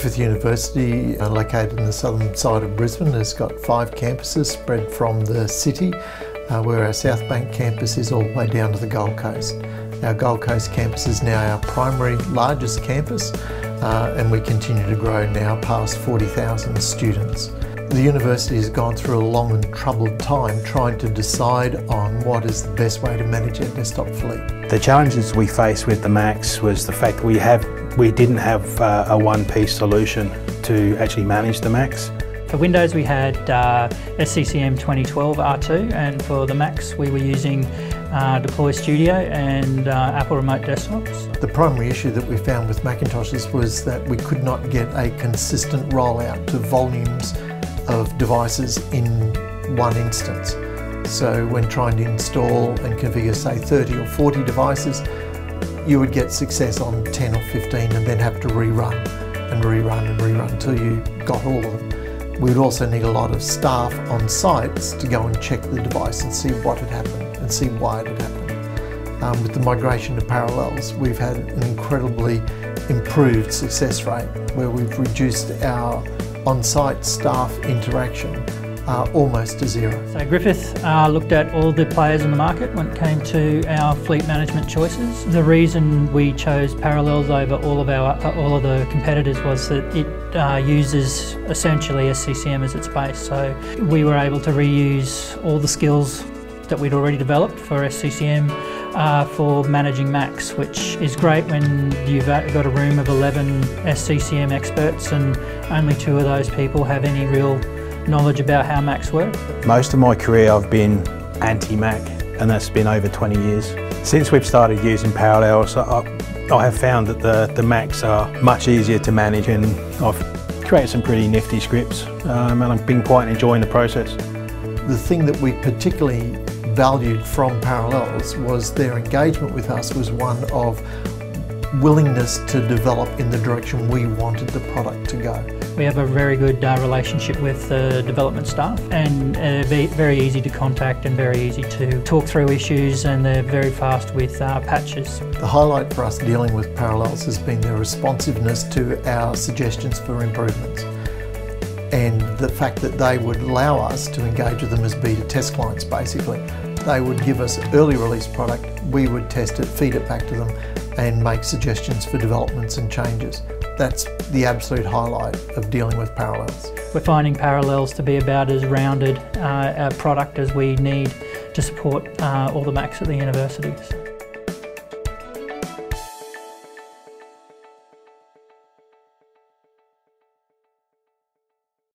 Griffith University, located in the southern side of Brisbane, has got 5 campuses spread from the city, where our South Bank campus is all the way down to the Gold Coast. Our Gold Coast campus is now our primary largest campus, and we continue to grow now past 40,000 students. The university has gone through a long and troubled time trying to decide on what is the best way to manage our desktop fleet. The challenges we faced with the Macs was the fact that we didn't have a one-piece solution to actually manage the Macs. For Windows we had SCCM 2012 R2, and for the Macs we were using Deploy Studio and Apple Remote Desktops. The primary issue that we found with Macintoshes was that we could not get a consistent rollout to volumes of devices in one instance. So when trying to install and configure, say, 30 or 40 devices, you would get success on 10 or 15 and then have to rerun and rerun and rerun until you got all of them. We'd also need a lot of staff on sites to go and check the device and see what had happened and see why it had happened. With the migration to Parallels, we've had an incredibly improved success rate where we've reduced our on-site staff interaction almost to zero. So Griffith looked at all the players in the market when it came to our fleet management choices. The reason we chose Parallels over all of the competitors was that it uses essentially SCCM as its base. So we were able to reuse all the skills that we'd already developed for SCCM for managing Macs, which is great when you've got a room of 11 SCCM experts and only 2 of those people have any real knowledge about how Macs work. Most of my career I've been anti-Mac, and that's been over 20 years. Since we've started using Parallels, I have found that the Macs are much easier to manage, and I've created some pretty nifty scripts and I've been quite enjoying the process. The thing that we particularly valued from Parallels was their engagement with us was one of willingness to develop in the direction we wanted the product to go. We have a very good relationship with the development staff, and very easy to contact and very easy to talk through issues, and they're very fast with patches. The highlight for us dealing with Parallels has been their responsiveness to our suggestions for improvements, and the fact that they would allow us to engage with them as beta test clients basically. They would give us early release product, we would test it, feed it back to them, and make suggestions for developments and changes. That's the absolute highlight of dealing with Parallels. We're finding Parallels to be about as rounded a product as we need to support all the Macs at the universities.